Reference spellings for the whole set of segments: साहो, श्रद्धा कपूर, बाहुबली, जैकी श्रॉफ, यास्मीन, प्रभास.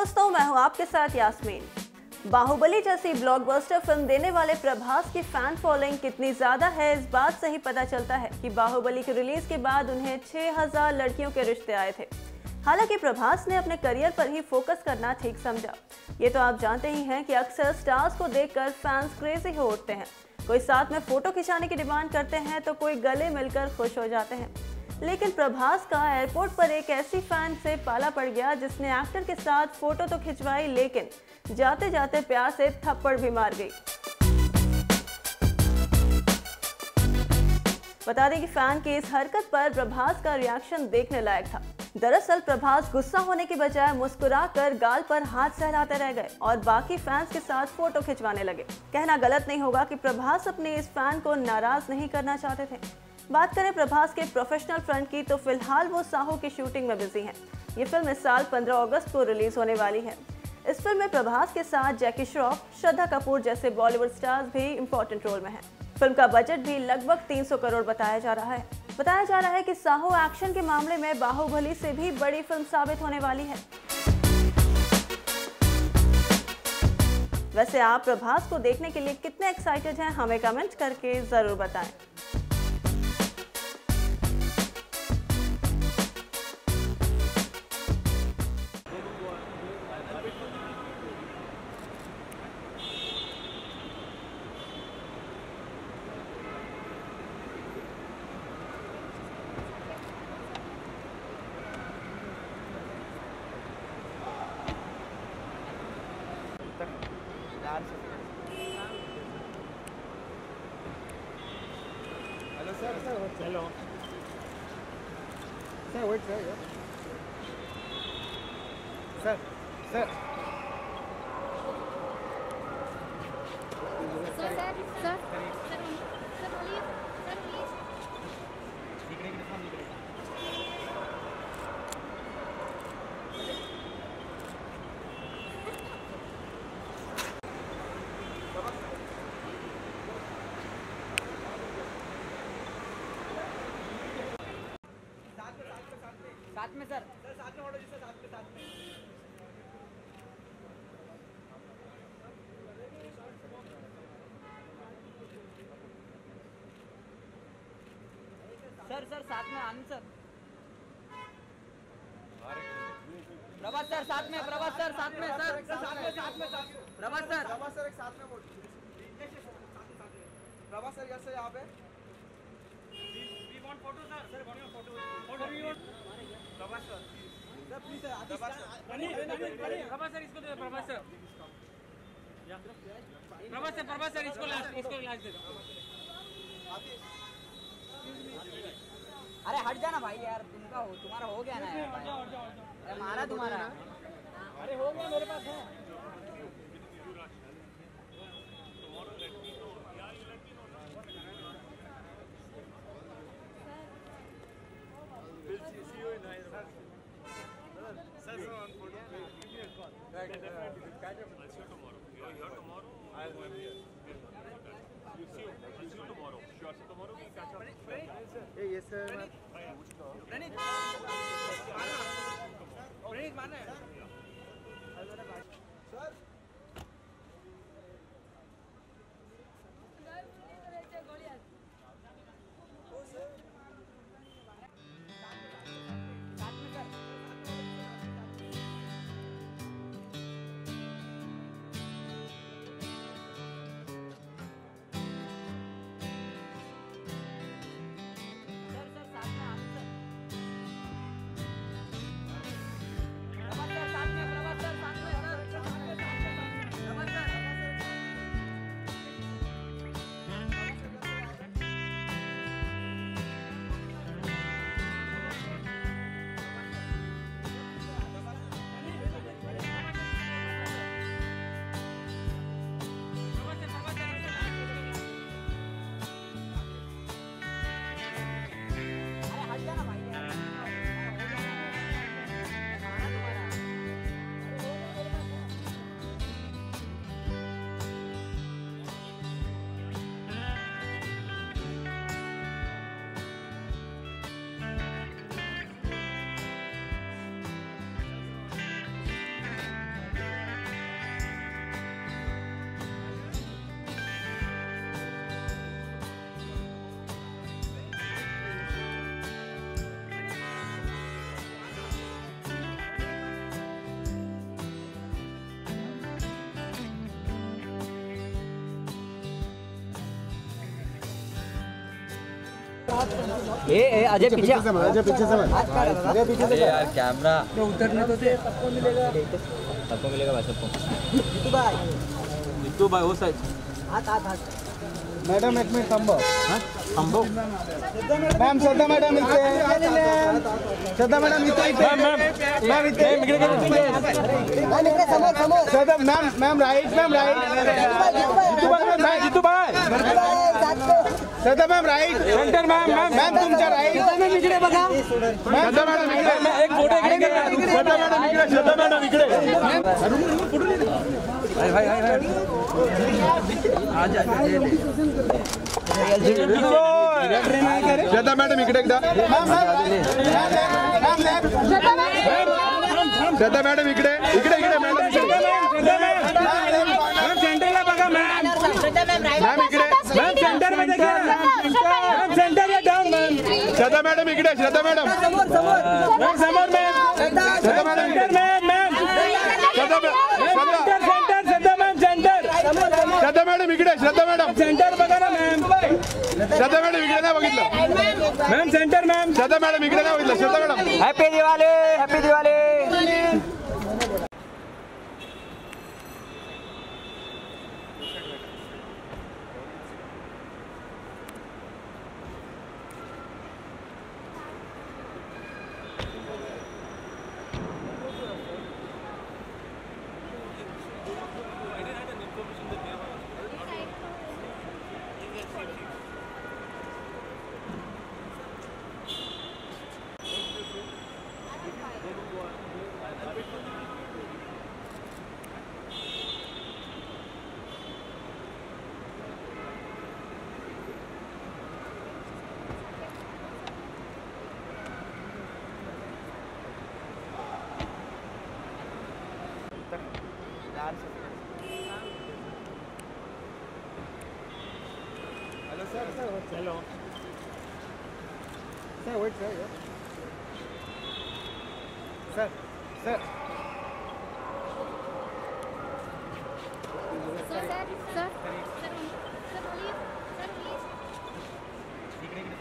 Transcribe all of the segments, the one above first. दोस्तों, मैं हूं आपके साथ यास्मीन। बाहुबली जैसी ब्लॉकबस्टर फिल्म देने वाले प्रभास की फैन फॉलोइंग कितनी ज्यादा है, इस बात से ही पता चलता है कि बाहुबली के रिलीज के बाद उन्हें 6000 लड़कियों के रिश्ते आए थे। हालांकि प्रभास ने अपने करियर पर ही फोकस करना ठीक समझा। ये तो आप जानते ही हैं कि अक्सर स्टार्स को देखकर फैंस क्रेजी हो उठते हैं। कोई साथ में फोटो खिंचाने की डिमांड करते हैं तो कोई गले मिलकर खुश हो जाते हैं। लेकिन प्रभास का एयरपोर्ट पर एक ऐसी फैन से पाला पड़ गया जिसने एक्टर के साथ फोटो तो खिंचवाई, लेकिन जाते जाते प्यार से थप्पड़ भी मार गई। बता दें कि फैन की इस हरकत पर प्रभास का रिएक्शन देखने लायक था। दरअसल प्रभास गुस्सा होने के बजाय मुस्कुराकर गाल पर हाथ सहलाते रह गए और बाकी फैंस के साथ फोटो खिंचवाने लगे। कहना गलत नहीं होगा कि प्रभास अपने इस फैन को नाराज नहीं करना चाहते थे। बात करें प्रभास के प्रोफेशनल फ्रंट की तो फिलहाल वो साहो की शूटिंग में बिजी हैं। ये फिल्म इस साल 15 अगस्त को रिलीज होने वाली है। इस फिल्म में प्रभास के साथ जैकी श्रॉफ, श्रद्धा कपूर जैसे बॉलीवुड स्टार्स भी इम्पोर्टेंट रोल में हैं। फिल्म का बजट भी लगभग 300 करोड़ बताया जा रहा है। बताया जा रहा है कि साहो एक्शन के मामले में बाहुबली से भी बड़ी फिल्म साबित होने वाली है। वैसे आप प्रभास को देखने के लिए कितने एक्साइटेड हैं, हमें कमेंट करके जरूर बताएं। Hello sir, hello sir, wait sir, yeah. Sir साथ में सर, साथ में ऑर्डर जी सर, साथ में आंसर प्रभास सर, साथ में प्रभास सर, साथ में प्रभास सर एक साथ में बोल प्रभास सर, यस सर यहाँ पे we want photo sir, photo we want प्रभास sir, please sir, प्रभास sir इसको दे, प्रभास सर इसको लास्ट दे। अरे हट जाना भाई यार, तुमका हो, तुम्हारा हो गया ना यार, मारा तुम्हारा। अरे हो गया, मेरे पास है। ए अजय पीछे से मत, अजय पीछे से मत, अजय पीछे से यार कैमरा तो उतरने तो दे। सबको मिलेगा, सबको मिलेगा भाई, सबको। जीतू भाई, जीतू भाई वो साइड हाथ हाथ हाथ। मैडम एक मिनट संभव, हां संभव मैम, श्रद्धा मैडम मिलते हैं, श्रद्धा मैडम मिलते हैं मैम, मैम इतने मिलके निकले समझ समझ Shraddha ma'am, ma'am right, ma'am right, Jitu भाई Shraddha ma'am right, centre ma'am, ma'am ma'am तुमच्या राइट, श्रद्धा मैम इकडे बघा, श्रद्धा मैडम इकडे, मी एक फोटो इकडे घ्या, श्रद्धा मैडम इकडे, श्रद्धा मैडम इकडे, भाई भाई भाई आज आज श्रद्धा मैडम इकडे एकदा, ma'am ma'am left, Shraddha madam इकडे इकडे इकडे मैडम, श्रद्धा मैम सेंटरला बघा ma'am, Shraddha ma'am right, ma'am इकडे मैम सेंटर मध्ये घ्या, मैम सेंटर या डाउन मैम, श्रद्धा मैडम इकडे, श्रद्धा मैडम समोर समोर, मैम समोर ma'am, Shraddha madam ma'am ma'am, Shraddha centre centre, Shraddha ma'am centre समोर समोर, श्रद्धा मैडम इकडे, श्रद्धा मैडम सेंटर बघा ना मैम, श्रद्धा मैडम इकडे ना बघितलं ma'am, centre ma'am, Shraddha madam इकडे ना बघितलं, Shraddha madam happy Diwali, happy Diwali. Hello. Sir, wait, sir. Yeah. Sir, sir. Sir, sir, sir. Sir, please. Sir, please. Nikle, nikle, nikle.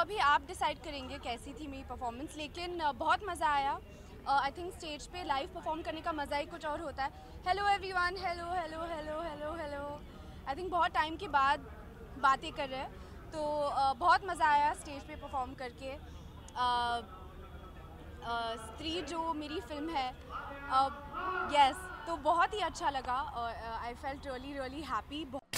अभी आप डिसाइड करेंगे कैसी थी मेरी परफॉर्मेंस, लेकिन बहुत मज़ा आया। आई थिंक स्टेज पे लाइव परफॉर्म करने का मज़ा ही कुछ और होता है। Hello everyone, hello hello hello hello hello. I think बहुत टाइम के बाद बातें कर रहे हैं, तो बहुत मज़ा आया स्टेज पे परफॉर्म करके। स्त्री जो मेरी फिल्म है, यस, तो बहुत ही अच्छा लगा और I felt really really happy.